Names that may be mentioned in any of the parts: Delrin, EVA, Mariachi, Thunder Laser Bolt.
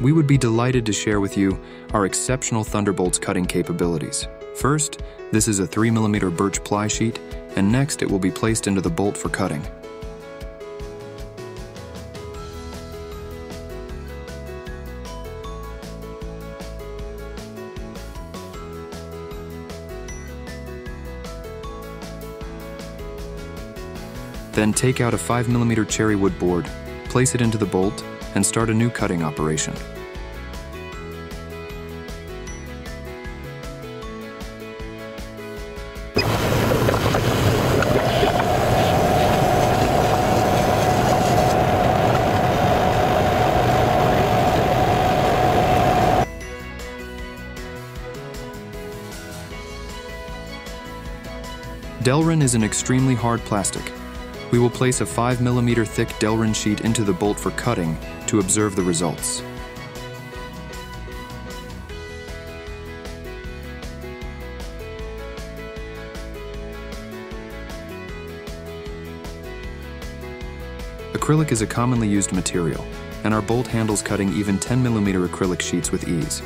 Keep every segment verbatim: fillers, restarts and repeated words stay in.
we would be delighted to share with you our exceptional Thunderbolt's cutting capabilities. First, this is a three millimeter birch ply sheet, and next it will be placed into the bolt for cutting. Then take out a five millimeter cherry wood board, place it into the bolt, and start a new cutting operation. Delrin is an extremely hard plastic. We will place a five millimeter thick Delrin sheet into the bolt for cutting to observe the results. Acrylic is a commonly used material, and our bolt handles cutting even ten millimeter acrylic sheets with ease.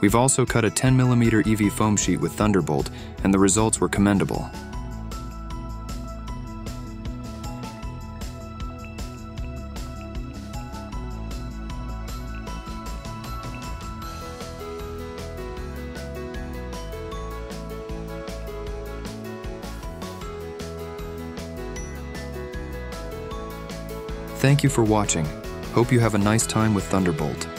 We've also cut a ten millimeter E V A foam sheet with Thunderbolt, and the results were commendable. Thank you for watching. Hope you have a nice time with Thunderbolt.